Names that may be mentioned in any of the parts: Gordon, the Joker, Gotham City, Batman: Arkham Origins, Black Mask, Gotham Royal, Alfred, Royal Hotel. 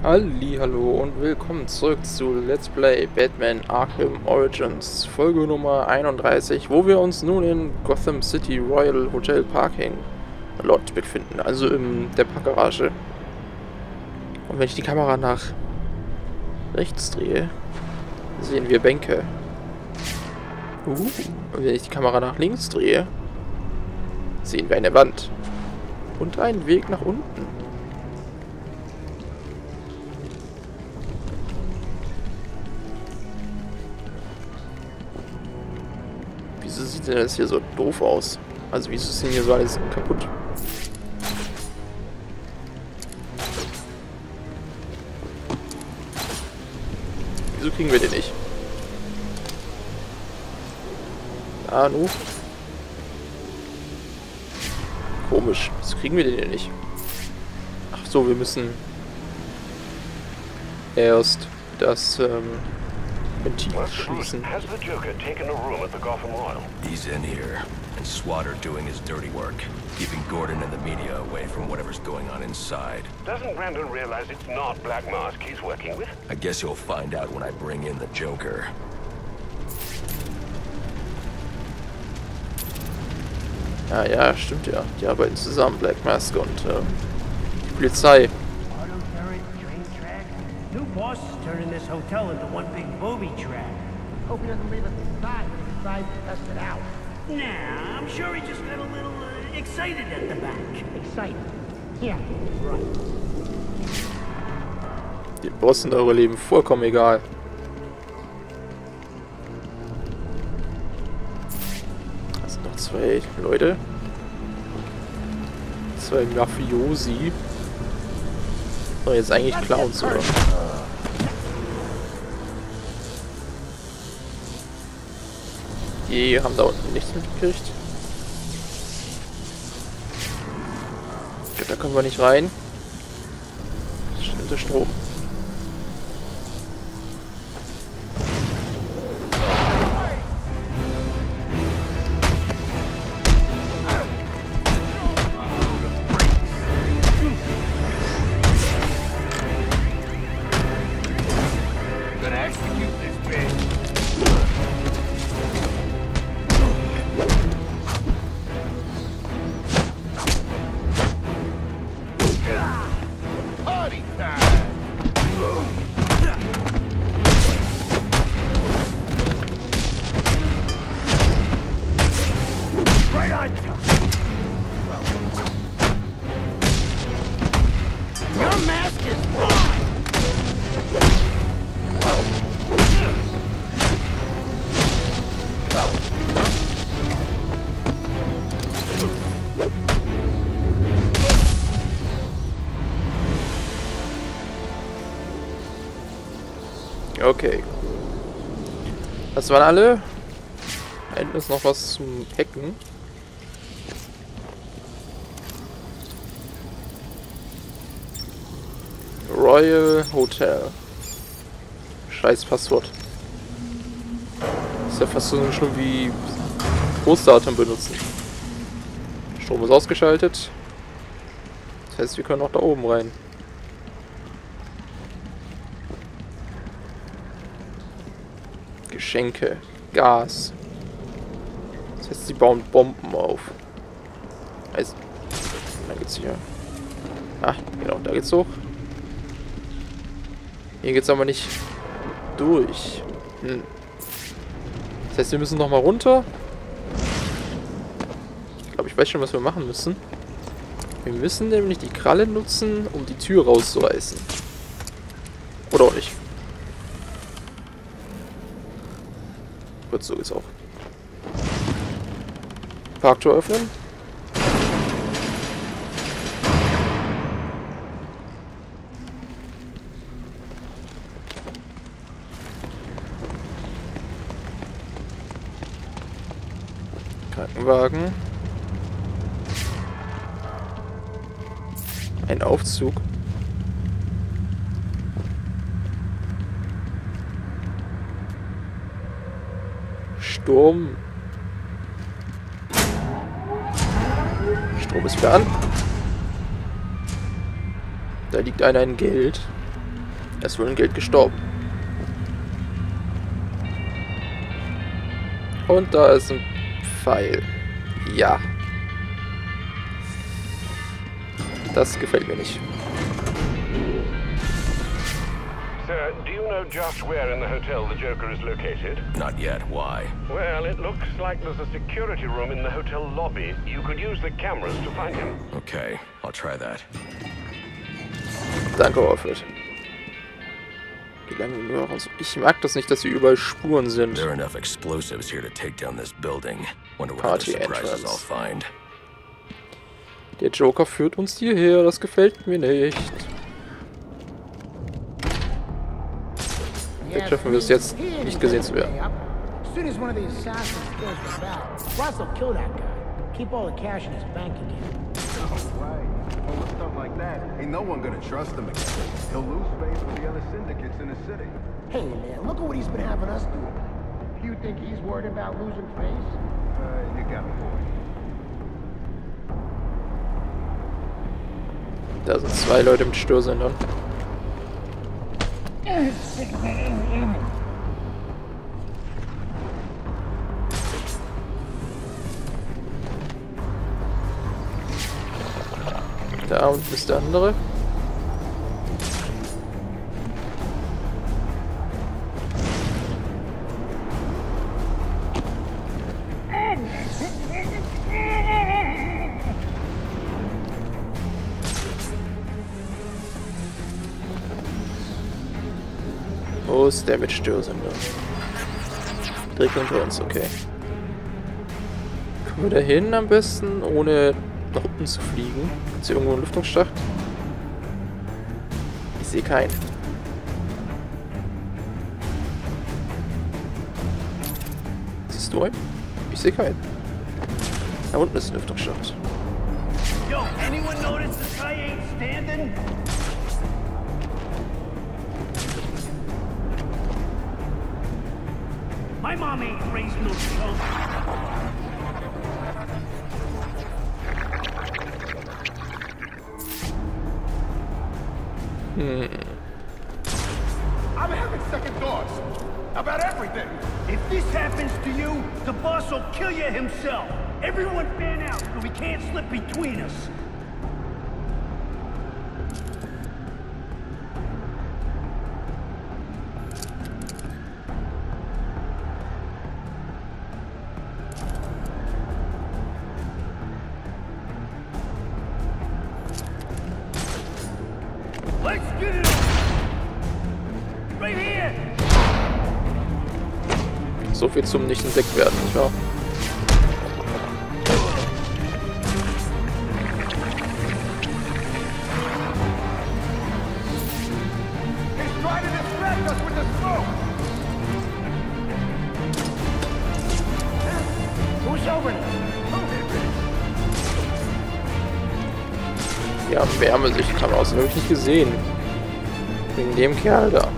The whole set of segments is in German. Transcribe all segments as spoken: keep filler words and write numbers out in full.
Hallihallo und willkommen zurück zu Let's Play Batman Arkham Origins, Folge Nummer einunddreißig, wo wir uns nun in Gotham City Royal Hotel Parking Lot befinden, also in der Parkgarage. Und wenn ich die Kamera nach rechts drehe, sehen wir Bänke. Uh, und wenn ich die Kamera nach links drehe, sehen wir eine Wand und einen Weg nach unten. Wieso sieht denn das hier so doof aus? Also wieso ist denn hier so alles kaputt? Wieso kriegen wir den nicht? Ah, nu. Komisch. Wieso kriegen wir den denn nicht? Ach so, wir müssen erst das, ähm... Has the Joker taken a room at the Gotham Royal? He's in here, and Swatter doing his dirty work, keeping Gordon and the media away from whatever's going on inside. Doesn't Brandon realize it's not Black Mask he's working with? I guess you'll find out when I bring in the Joker. Ah ja, stimmt ja. Die arbeiten zusammen, Black Mask und äh, die Polizei. New boss is turning this hotel into one big booby trap. Hope he doesn't leave us inside when he decides to test it out. Nah, I'm sure he just got a little uh, excited at the back. Excited? Yeah, right. Die Bossen eure Leben vollkommen egal. Das sind noch zwei Leute. Zwei Mafiosi. So, jetzt eigentlich Clowns, oder? Die haben da unten nichts mitgekriegt. Da können wir nicht rein. Stimmt der Strom. Okay. Das waren alle. Da hinten ist noch was zum Hacken. Royal Hotel. Scheiß Passwort. Ist ja fast so schlimm wie Großdatum benutzen. Strom ist ausgeschaltet. Das heißt, wir können auch da oben rein. Geschenke. Gas. Das heißt, sie bauen Bomben auf. Also, da geht's hier. Ah, genau, da geht's hoch. Hier geht's aber nicht durch. Hm. Das heißt, wir müssen nochmal runter. Ich glaube, ich weiß schon, was wir machen müssen. Wir müssen nämlich die Kralle nutzen, um die Tür rauszureißen. Oder auch nicht. Gut, so geht's auch. Parktür öffnen. Krankenwagen. Ein Aufzug. Sturm. Strom ist wieder an. Da liegt einer in Geld. Er ist wohl in Geld gestorben. Und da ist ein Pfeil. Ja. Das gefällt mir nicht. Sir, do you know just where in the hotel the Joker is located? Not yet. Why? Well, it looks like there's a security room in the hotel lobby. You could use the cameras to find him. Okay, I'll try that. Danke, Alfred. Ich mag das nicht, dass hier überall Spuren sind. There are enough explosives here to take down this building. Wonder what other surprises I'll find. Der Joker führt uns hierher, das gefällt mir nicht. Jetzt schaffen wir es jetzt, nicht gesehen zu werden. Da sind zwei Leute mit Störsendern. Da unten ist der andere. Wo ist der mit Störsender? Direkt unter uns, okay. Kommen wir da hin am besten, ohne nach unten zu fliegen? Ist hier irgendwo ein Lüftungsschacht? Ich sehe keinen. Siehst du einen? Ich sehe keinen. Da unten ist ein Lüftungsschacht. Yo, anyone notice this guy ain't standing? My mom ain't raised no children. Hmm. I'm having second thoughts about everything. If this happens to you, the boss will kill you himself. Everyone fan out so we can't slip between us. So viel zum nicht entdeckt werden, nicht wahr? Ja, Wärmesichtkamera aus, den habe ich nicht gesehen. Wegen dem Kerl da.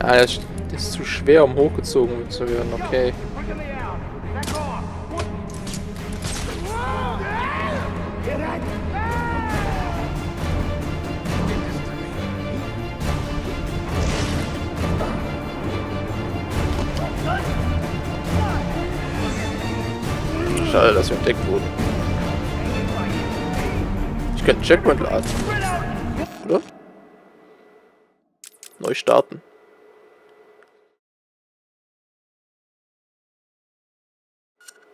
Ah, das ist zu schwer, um hochgezogen zu werden, okay. Schade, dass wir entdeckt wurden. Ich könnte einen Checkpoint laden. Oder? Neu starten.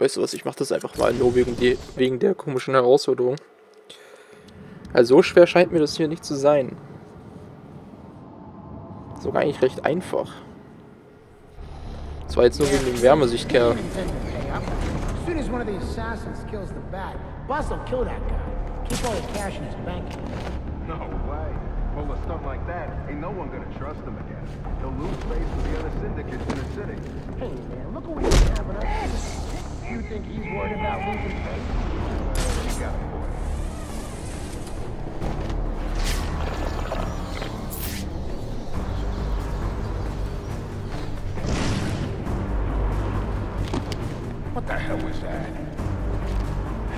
Weißt du was, ich mache das einfach mal nur wegen, die, wegen der komischen Herausforderung. Also so schwer scheint mir das hier nicht zu sein. Sogar eigentlich recht einfach. Das war jetzt nur wegen dem Wärmesichtkerl. You think he's worried about losing faith? You got it, boy. What the hell was that?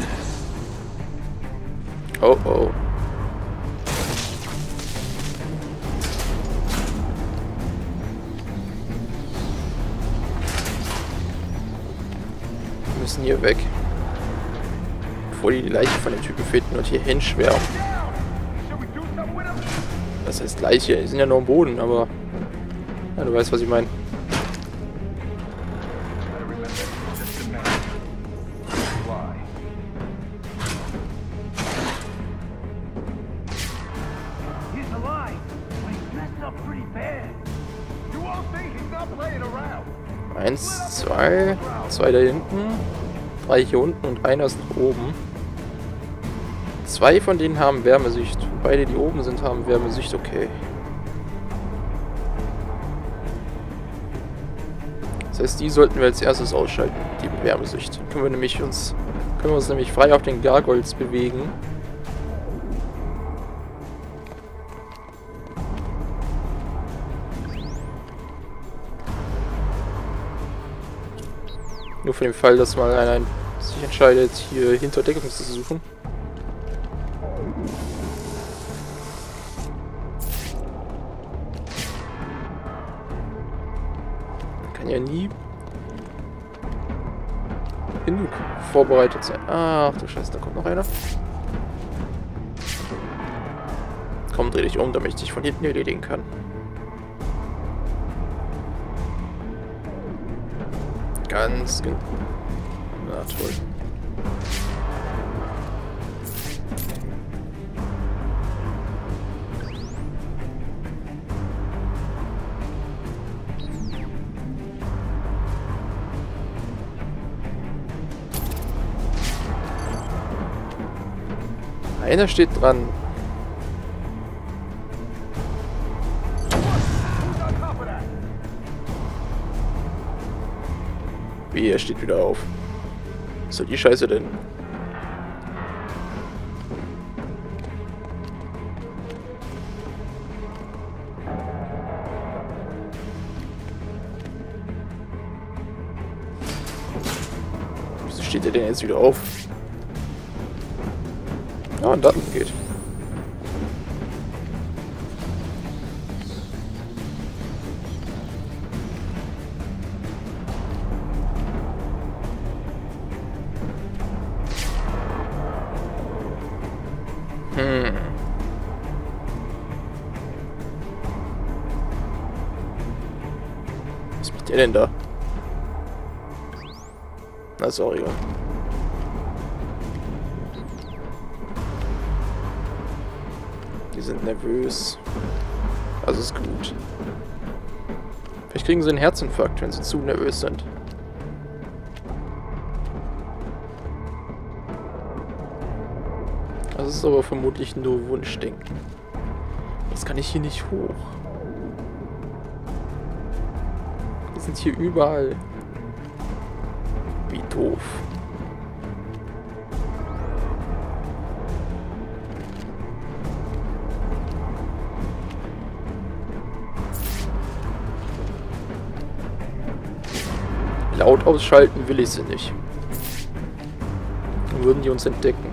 Oh oh. Wir müssen hier weg. Bevor die Leiche von den Typen finden und hier hinschwärmen. Das heißt Leiche, die sind ja nur am Boden, aber... Ja, du weißt, was ich meine. Eins, zwei, zwei da hinten, drei hier unten und einer ist nach oben. Zwei von denen haben Wärmesicht. Beide, die oben sind, haben Wärmesicht, okay. Das heißt, die sollten wir als erstes ausschalten, die Wärmesicht. Können wir nämlich uns, können wir uns nämlich frei auf den Gargoyles bewegen. Nur für den Fall, dass mal einer sich entscheidet, hier hinter Deckung zu suchen. Man kann ja nie genug vorbereitet sein. Ach du Scheiße, da kommt noch einer. Komm, dreh dich um, damit ich dich von hinten erledigen kann. Ganz genau. Na toll. Einer steht dran. Wie, er steht wieder auf. Was soll die Scheiße denn? Wieso steht er denn jetzt wieder auf? Ah, ein Daten geht. Denn da? Na, sorry. Die sind nervös. Also ist gut. Vielleicht kriegen sie einen Herzinfarkt, wenn sie zu nervös sind. Das ist aber vermutlich nur Wunschdenken. Jetzt kann ich hier nicht hoch. Sind hier überall. Wie doof. Laut ausschalten will ich sie nicht. Dann würden die uns entdecken.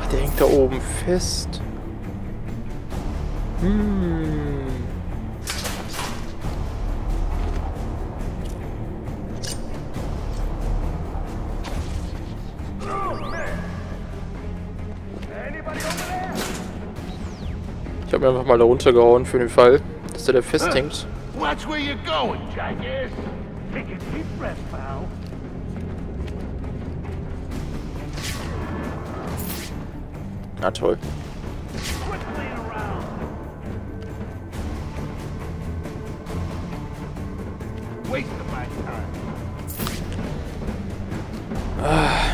Ach, der hängt da oben fest. Hmm. Ich habe mir einfach mal da runtergehauen für den Fall, dass der da festhängt. Na toll.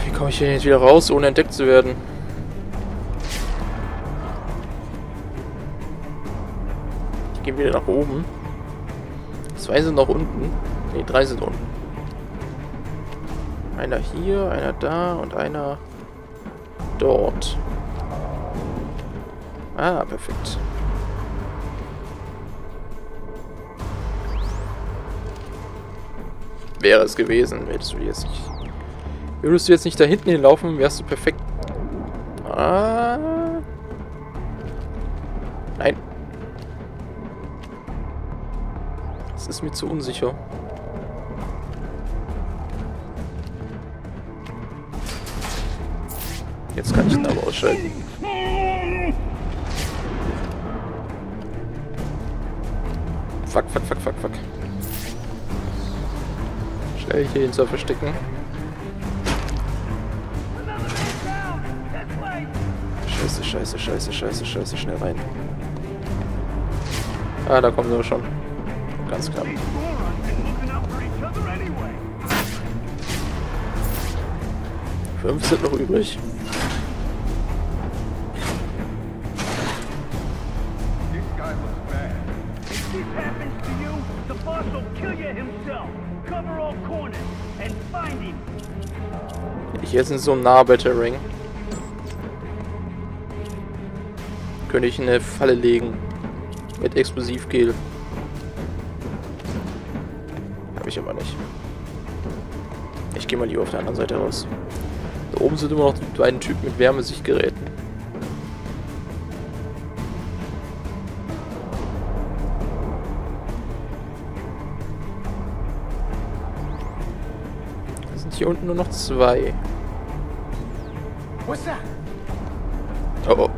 Wie komme ich hier jetzt wieder raus, ohne entdeckt zu werden? Die gehen wieder nach oben. Zwei sind noch unten. Ne, drei sind unten. Einer hier, einer da und einer dort. Ah, perfekt. wäre es gewesen. Hättest du jetzt nicht... Würdest du jetzt nicht da hinten hinlaufen, wärst du perfekt... Ah... Nein. Das ist mir zu unsicher. Jetzt kann ich ihn aber ausschalten. Fuck, fuck, fuck, fuck, fuck. Schnell hier ihn zu verstecken. Scheiße, scheiße, scheiße, scheiße, scheiße, schnell rein. Ah, da kommen wir schon. Ganz knapp. Fünf sind noch übrig. Ich jetzt in so einem Nahbattering. Könnte ich in eine Falle legen. Mit Explosivgel. Habe ich aber nicht. Ich gehe mal lieber auf der anderen Seite raus. Da oben sind immer noch die beiden Typen mit Wärmesichtgeräten. Da sind hier unten nur noch zwei. Oh oh.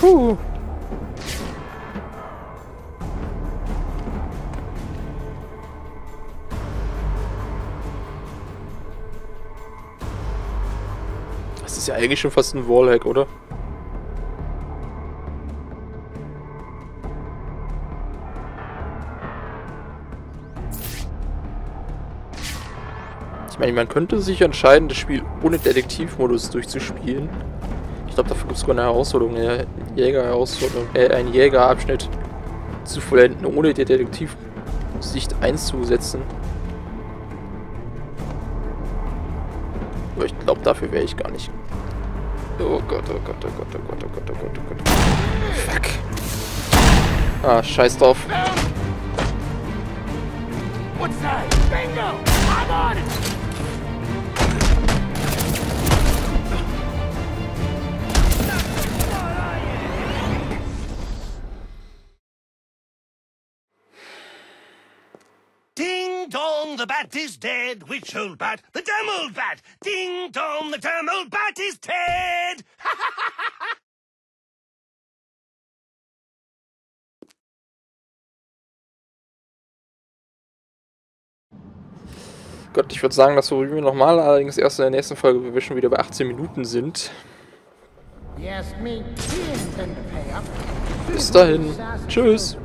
Puh. Das ist ja eigentlich schon fast ein Wallhack, oder? Ich meine, man könnte sich entscheiden, das Spiel ohne Detektivmodus durchzuspielen. Ich glaube, dafür gibt es sogar eine Herausforderung, eine Jäger-Herausforderung, äh, einen Jägerabschnitt zu vollenden, ohne die Detektivsicht einzusetzen. Aber ich glaube, dafür wäre ich gar nicht. Oh Gott, oh Gott, oh Gott, oh Gott, oh Gott, oh Gott, oh Gott. Fuck. Ah, scheiß drauf. The bat is dead. Which old bat? The damn old bat. Ding dong, the damn old bat is dead. Gott, ich würde sagen, das versuchen wir nochmal, allerdings erst in der nächsten Folge, weil wir schon wieder bei achtzehn Minuten sind. Bis dahin. Tschüss.